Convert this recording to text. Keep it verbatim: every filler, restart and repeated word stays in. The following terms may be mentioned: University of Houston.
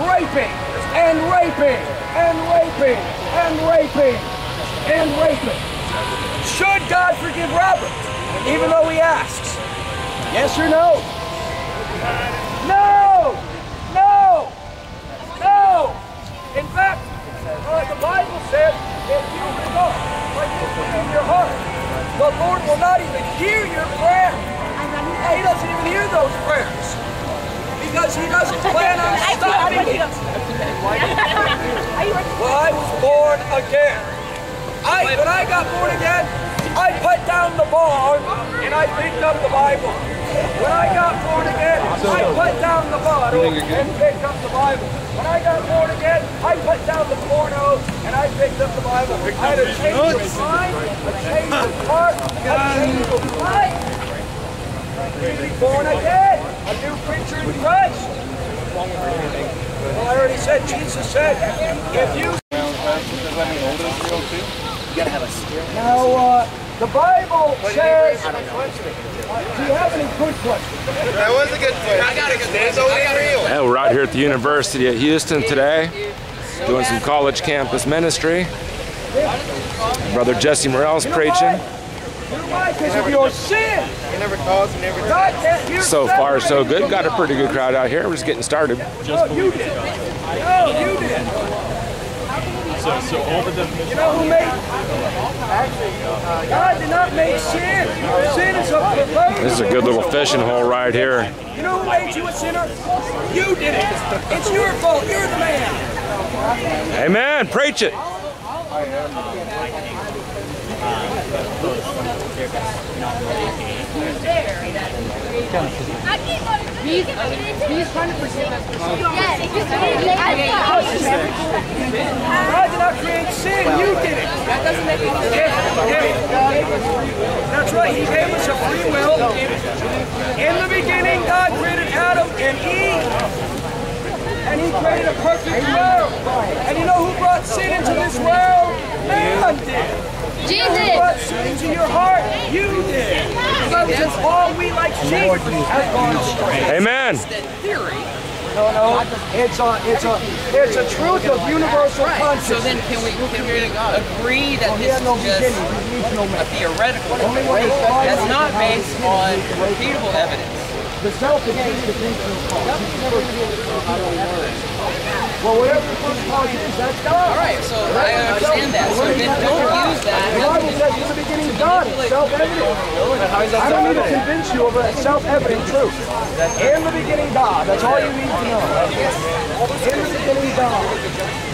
Raping and raping and raping and raping and raping. Should God forgive Robert, even though he asks? Yes or no? No! No! No! In fact, uh, the Bible says, if you revolt, like this in your heart, the Lord will not even hear your prayer. And he doesn't even hear those prayers, because he doesn't plan on stopping it. Well, I was born again. I, when I got born again, I put down the bar and I picked up the Bible. When I got born again, I put down the bottle and picked up the Bible. When I got born again, I put down the porno and I picked up the Bible. I had a change of mind, a change of heart, a change of life. Really born again, a new creature in Christ. Well, I already said, Jesus said, if you... You gotta have a steer. Now, uh, the Bible says... I don't know. Do you have any good questions? That was a good question. I got a good question. Yeah, we're out here at the University of Houston today, doing some college campus ministry. Brother Jesse Morrell's preaching. Because of your sin. So far, so good. Got a pretty good crowd out here. We're just getting started. Just no, you did. No, you did. So, so over the. You know who made? God did not make sin. Sin is a proposal. This is a good little fishing hole right here. You know who made you a sinner? You did it. It's your fault. You're the man. Amen. Preach it. God did not create sin, you did it. That doesn't make any sense. That's right, he gave us a free will. In the beginning, God created Adam and Eve. And he created a perfect world. And you know who brought sin into this world? Man did. Jesus. You brought sin into your heart. You did. Because all we like sheep have gone astray. Amen. No, no. It's a, it's a, it's a truth of universal consciousness. So then, can we, can we agree that this is just a theoretical debate that's not based on repeatable evidence? The self-existent well, whatever the first cause is, that's God. All right, so I understand that. So then don't use that. The Bible says in the beginning God is self-evident. I don't need to convince you of a self-evident truth. In the beginning God, that's all you need to know. In the beginning God.